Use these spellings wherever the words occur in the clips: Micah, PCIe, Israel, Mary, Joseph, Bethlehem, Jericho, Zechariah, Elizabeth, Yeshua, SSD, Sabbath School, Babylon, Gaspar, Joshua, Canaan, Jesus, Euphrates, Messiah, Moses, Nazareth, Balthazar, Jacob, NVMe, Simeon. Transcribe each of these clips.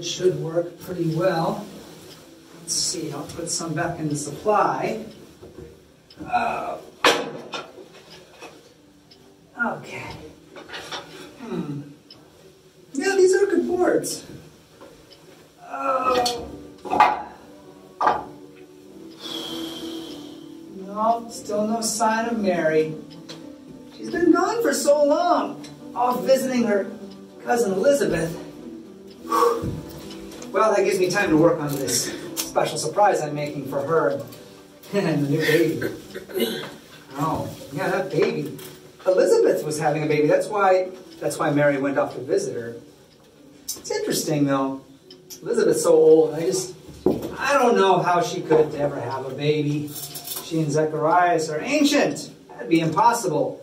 which should work pretty well. Let's see, I'll put some back in the supply. Okay. Yeah, these are good boards. No, still no sign of Mary. She's been gone for so long, off visiting her cousin Elizabeth. Whew. Well, that gives me time to work on this special surprise I'm making for her and the new baby. Oh, yeah, that baby. Elizabeth was having a baby. That's why Mary went off to visit her. It's interesting, though. Elizabeth's so old. I don't know how she could ever have a baby. She and Zacharias are ancient. That'd be impossible.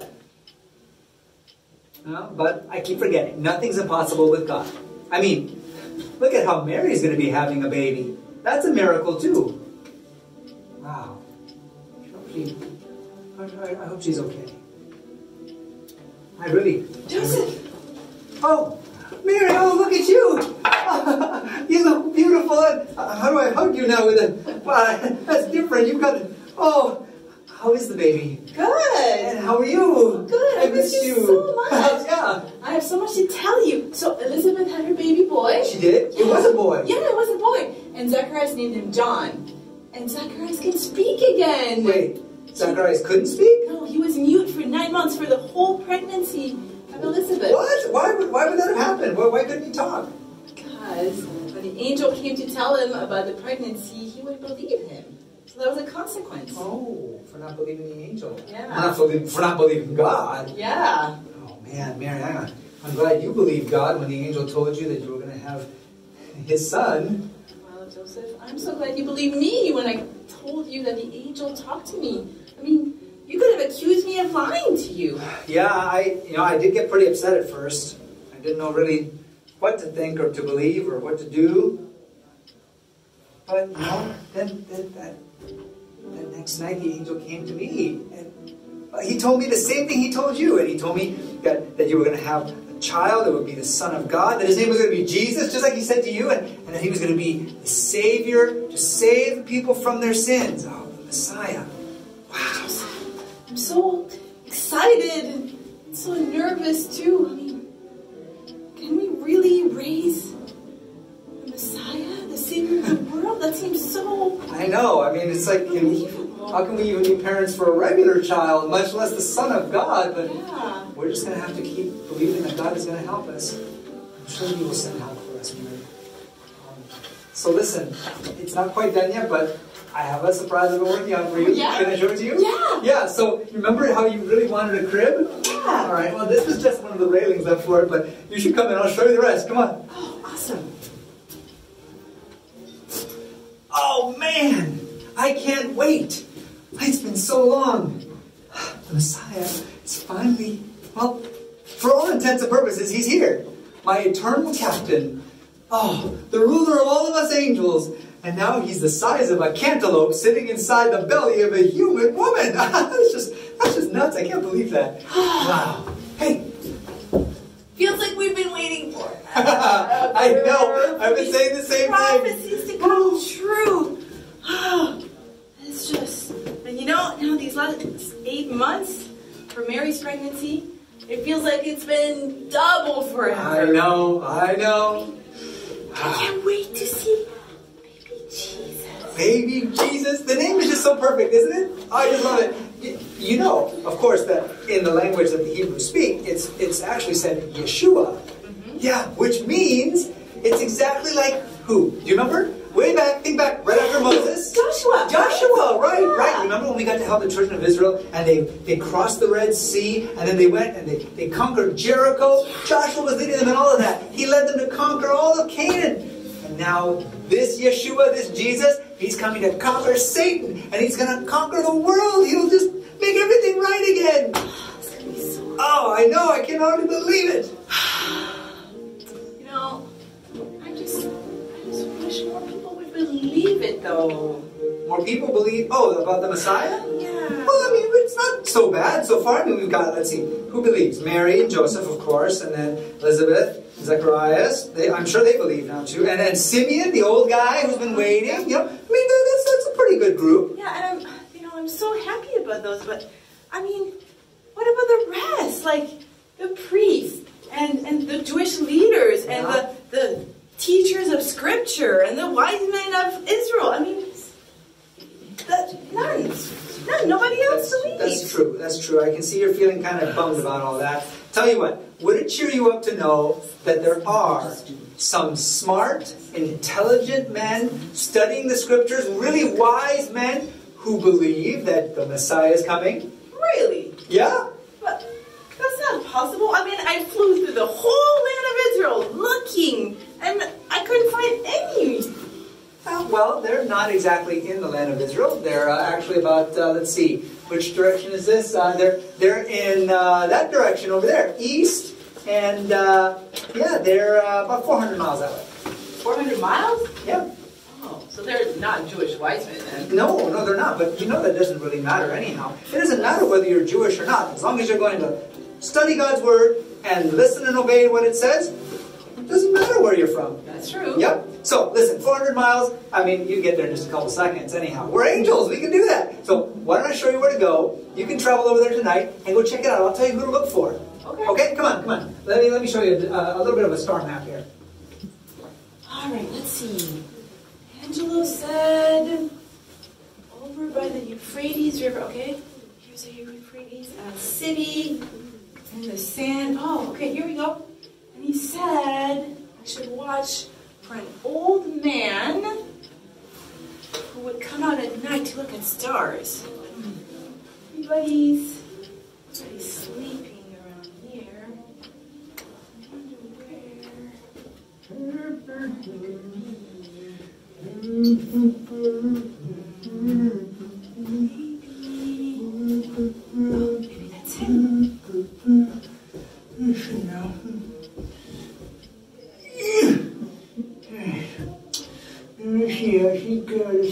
No, but I keep forgetting. Nothing's impossible with God. I mean, look at how Mary's going to be having a baby. That's a miracle, too. Wow. I hope she's okay. I really... Joseph! Oh, Mary, oh, look at you! You look beautiful. How do I hug you now with it? Wow, that's different. You've got... Oh, how is the baby? Good! And how are you? Good, I miss you so much. Yeah. I have so much to tell you. So Elizabeth had her baby boy. She did? Yes. It was a boy. Yeah, it was a boy. And Zacharias named him John. And Zacharias can speak again. Wait. Zacharias couldn't speak? No, he was mute for 9 months for the whole pregnancy of Elizabeth. What? Why would that have happened? Why couldn't he talk? Because when the angel came to tell him about the pregnancy, he wouldn't believe him. So that was a consequence. Oh, for not believing the angel. Yeah. For not believing God. Yeah. Oh, man, Mary, I'm glad you believed God when the angel told you that you were going to have his son. Well, Joseph, I'm so glad you believed me when I told you that the angel talked to me. I mean, you could have accused me of lying to you. Yeah, I did get pretty upset at first. I didn't know really what to think or to believe or what to do. But then next night the angel came to me and he told me the same thing he told you, and he told me that you were going to have a child that would be the Son of God, that his name was going to be Jesus, just like he said to you, and that he was going to be the Savior to save people from their sins. Oh, the Messiah. Wow. I'm so excited and so nervous too. I mean, can we really raise the Messiah, the Savior of the world? That seems so... I know. I mean, it's like, how can we even be parents for a regular child, much less the Son of God? But yeah. We're just going to have to keep believing that God is going to help us. I'm sure He will send help for us, Mary. So listen, it's not quite done yet, but... I have a surprise I've been working on for you. Yeah. Can I show it to you? Yeah. Yeah, so remember how you really wanted a crib? Yeah. All right, well, this is just one of the railings left for it, but you should come and I'll show you the rest. Come on. Oh, awesome. Oh, man. I can't wait. It's been so long. The Messiah is finally, well, for all intents and purposes, he's here. My eternal captain. Oh, the ruler of all of us angels. And now he's the size of a cantaloupe sitting inside the belly of a human woman. That's just nuts. I can't believe that. Wow. Hey. Feels like we've been waiting for it. I know. I've been saying the same thing. Prophecies to come true. Oh, it's just, and you know, now these last 8 months for Mary's pregnancy, it feels like it's been double forever. I know. I can't wait to see Jesus. Baby Jesus. The name is just so perfect, isn't it? I just love it. You know, of course, that in the language that the Hebrews speak, it's actually said Yeshua. Mm-hmm. Yeah, which means it's exactly like who? Do you remember? Way back, think back, right after Moses. Joshua, right, yeah. Right. Remember when we got to help the children of Israel and they crossed the Red Sea and then they went and they conquered Jericho? Joshua was leading them in all of that. He led them to conquer all of Canaan. And now... this Yeshua, this Jesus, he's coming to conquer Satan, and he's going to conquer the world. He'll just make everything right again. Oh, I know. I can hardly believe it. You know, I just wish more people would believe it, though. More people believe, about the Messiah? Yeah. Well, I mean, it's not so bad so far. I mean, we've got, let's see, who believes? Mary and Joseph, of course, and then Elizabeth, Zacharias. I'm sure they believe now, too. And then Simeon, the old guy who's been waiting. You know, I mean, that's a pretty good group. Yeah, and I'm so happy about those, but, I mean, what about the rest? Like, the priests and the Jewish leaders and the teachers of Scripture and the wise men of Israel. I mean, none. Nobody else believes. That's true. That's true. I can see you're feeling kind of bummed about all that. Tell you what, would it cheer you up to know that there are some smart, intelligent men studying the Scriptures, really wise men who believe that the Messiah is coming? Really? Yeah. But that's not possible. I mean, I flew through the whole land of Israel looking, and I couldn't find any. Well, they're not exactly in the land of Israel. They're actually about, let's see, which direction is this? They're in that direction over there, east. And, yeah, they're about 400 miles that way. 400 miles? Yeah. Oh, so they're not Jewish wise men then? No, no, they're not. But you know that doesn't really matter anyhow. It doesn't matter whether you're Jewish or not. As long as you're going to study God's Word and listen and obey what it says, it doesn't matter where you're from. That's true. Yep. So, listen, 400 miles, I mean, you get there in just a couple seconds anyhow. We're angels. We can do that. So, why don't I show you where to go? You can travel over there tonight and go check it out. I'll tell you who to look for. Okay. Okay? Come on, come on. Let me show you a little bit of a star map here. All right, let's see. Angelo said over by the Euphrates River. Okay, here's a Euphrates city and the sand. Oh, okay, here we go. And he said, I should watch for an old man who would come out at night to look at stars. Everybody's sleeping around here. I wonder where it could be. Maybe that's him. You should know.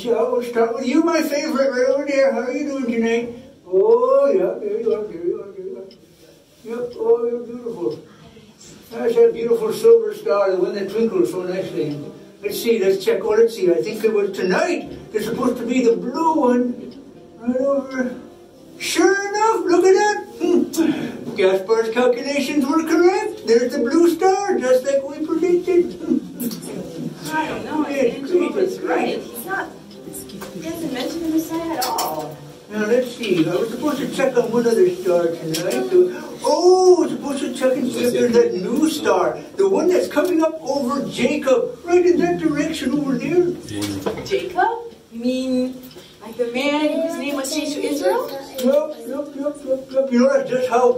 So we'll start with you, my favorite, right over there. How are you doing tonight? Oh, yeah, there you are, there you are, there you are. Yep, oh, you're beautiful. That's that beautiful silver star, the one that twinkles so nicely. Let's see, let's check. Oh, let's see, I think it was tonight. It's supposed to be the blue one. Right over. Sure enough, look at that. Gaspar's calculations were correct. There's the blue star, just like we predicted. I don't know, Angelo was right. He's not... He doesn't mention the Messiah at all. Now, let's see. I was supposed to check on one other star tonight. Oh, I was supposed to check and see if there's that new star. The one that's coming up over Jacob. Right in that direction over there. Jacob? You mean, like the man whose name was changed to Israel? Yep. You know,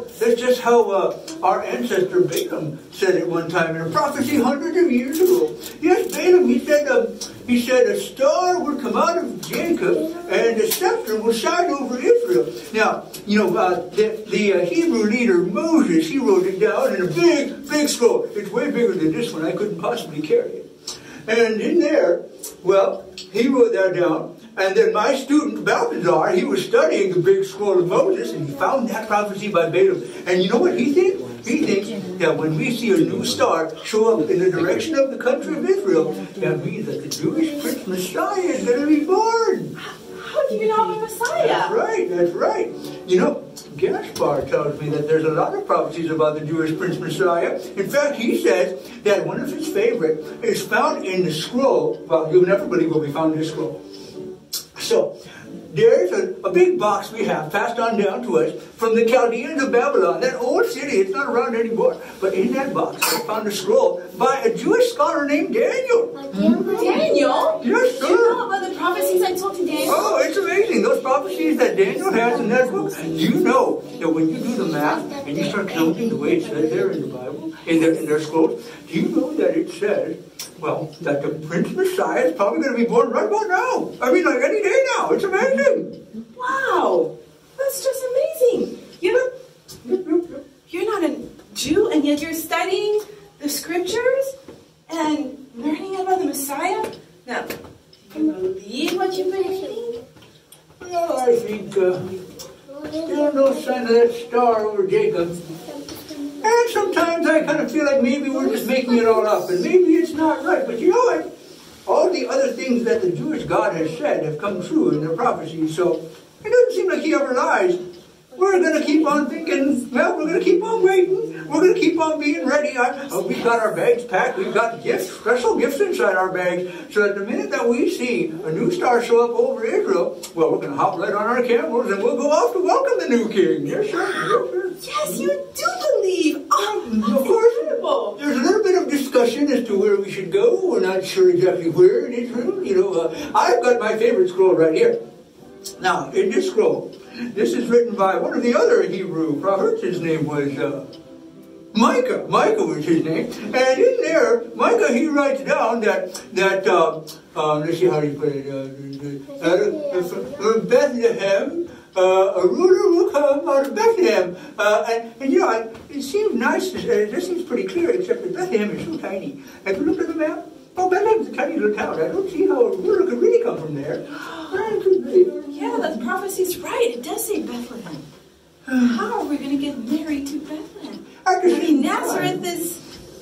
that's just how our ancestor Balaam said it one time in a prophecy hundreds of years ago. Yes, Balaam, he said a star would come out of Jacob and a scepter will shine over Israel. Now, you know, the Hebrew leader Moses, he wrote it down in a big, big scroll. It's way bigger than this one. I couldn't possibly carry it. And in there, well, he wrote that down. And then my student, Balthazar, he was studying the big scroll of Moses, and he found that prophecy by Balaam. And you know what he thinks? He thinks that when we see a new star show up in the direction of the country of Israel, that means that the Jewish Prince Messiah is going to be born. How do you know the Messiah? That's right, that's right. You know, Gaspar tells me that there's a lot of prophecies about the Jewish Prince Messiah. In fact, he says that one of his favorite is found in the scroll. Well, you'll never believe what we found in the scroll. So, there's a big box we have passed on down to us from the Chaldeans of Babylon, that old city. It's not around anymore. But in that box, I found a scroll by a Jewish scholar named Daniel. Daniel? Yes, sir. Do you know about the prophecies I told to Daniel? Oh, it's amazing. Those prophecies that Daniel has in that book. Do you know that when you do the math and you start counting the way it says there in the Bible, in their scrolls, do you know that it says, well, that the Prince Messiah is probably going to be born right about now. I mean, like any day now. It's amazing. Wow. That's just amazing. You know, you're not a Jew, and yet you're studying the Scriptures and learning about the Messiah. Now, do you believe what you've been reading? Well, I think... star over Jacob. And sometimes I kind of feel like maybe we're just making it all up, and maybe it's not right. But you know what? All the other things that the Jewish God has said have come true in their prophecies, so it doesn't seem like he ever lies. We're going to keep on thinking, well, we're going to keep on waiting. We're going to keep on being ready. We've got our bags packed. We've got gifts, special gifts inside our bags. So that the minute that we see a new star show up over Israel, well, we're going to hop right on our camels and we'll go off to welcome the new king. Yes, sir. Yes, you do believe. Of course. There's a little bit of discussion as to where we should go. We're not sure exactly where in Israel. You know, I've got my favorite scroll right here. Now, in this scroll, this is written by one of the other Hebrew prophets. His name was Micah. Micah was his name. And in there, Micah, he writes down that let's see how he put it. From Bethlehem, a ruler will come out of Bethlehem. And you know, it seems nice. This seems pretty clear, except that Bethlehem is so tiny. Have you looked at the map? Oh, Bethlehem's a tiny little town. I don't see how a ruler could really come from there. Yeah, the prophecy's right. It does say Bethlehem. How are we going to get married to Bethlehem? Nazareth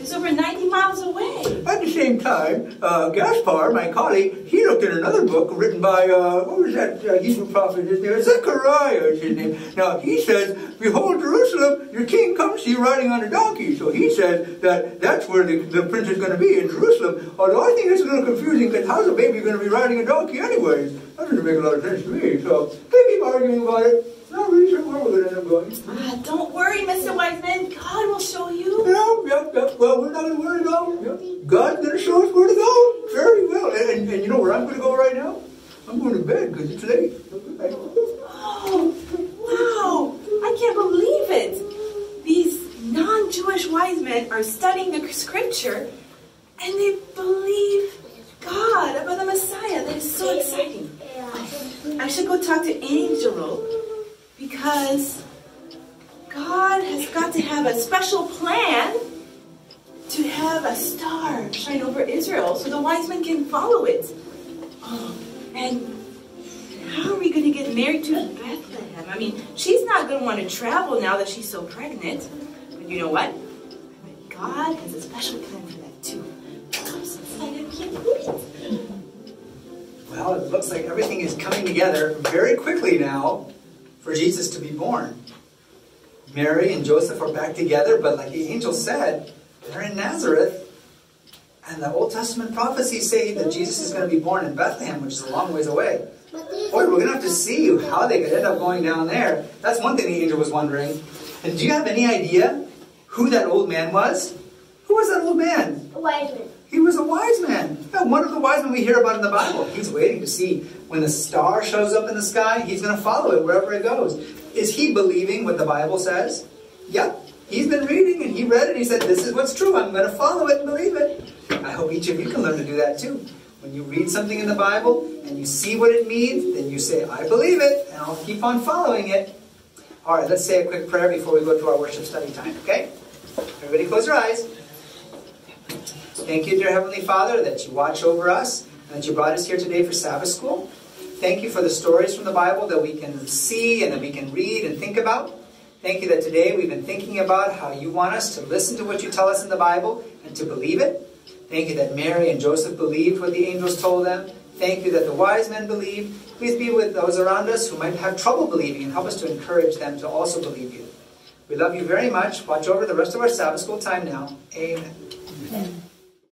is over 90 miles away. At the same time, Gaspar, my colleague, he looked at another book written by, what was that Hebrew prophet? His name is Zechariah, is his name. Now, he says, "Behold, Jerusalem, your king comes to you riding on a donkey." So he says that that's where the prince is going to be, in Jerusalem. Although I think it's a little confusing, because how's a baby going to be riding a donkey anyways? That doesn't make a lot of sense to me. So they keep arguing about it. Not really sure where we're going to end up going. Don't worry, Mr. Wiseman. God will show you. Yep. Well, we're not going to worry at all. Yep. God's going to show us where to go. Very well. And you know where I'm going to go right now? I'm going to bed because it's late. Oh, wow. I can't believe it. These non-Jewish wise men are studying the scripture and they believe God about the Messiah. That is so exciting. I should go talk to Angelo, because God has got to have a special plan to have a star shine over Israel so the wise men can follow it. And how are we going to get married to Bethlehem? I mean, she's not going to want to travel now that she's so pregnant. But you know what? God has a special plan for that too. I'm so excited. I can't believe it. Well, it looks like everything is coming together very quickly now for Jesus to be born. Mary and Joseph are back together, but like the angel said, they're in Nazareth. And the Old Testament prophecies say that Jesus is going to be born in Bethlehem, which is a long ways away. Boy, we're going to have to see how they could end up going down there. That's one thing the angel was wondering. And do you have any idea who that old man was? Who was that old man? A wise man. He was a wise man. One of the wise men we hear about in the Bible. He's waiting to see when the star shows up in the sky. He's going to follow it wherever it goes. Is he believing what the Bible says? Yep. He's been reading and he read it and he said, this is what's true. I'm going to follow it and believe it. I hope each of you can learn to do that too. When you read something in the Bible and you see what it means, then you say, I believe it, and I'll keep on following it. All right, let's say a quick prayer before we go to our worship study time, okay? Everybody close your eyes. Thank you, dear Heavenly Father, that you watch over us and that you brought us here today for Sabbath school. Thank you for the stories from the Bible that we can see and that we can read and think about. Thank you that today we've been thinking about how you want us to listen to what you tell us in the Bible and to believe it. Thank you that Mary and Joseph believed what the angels told them. Thank you that the wise men believed. Please be with those around us who might have trouble believing and help us to encourage them to also believe you. We love you very much. Watch over the rest of our Sabbath school time now. Amen. Amen.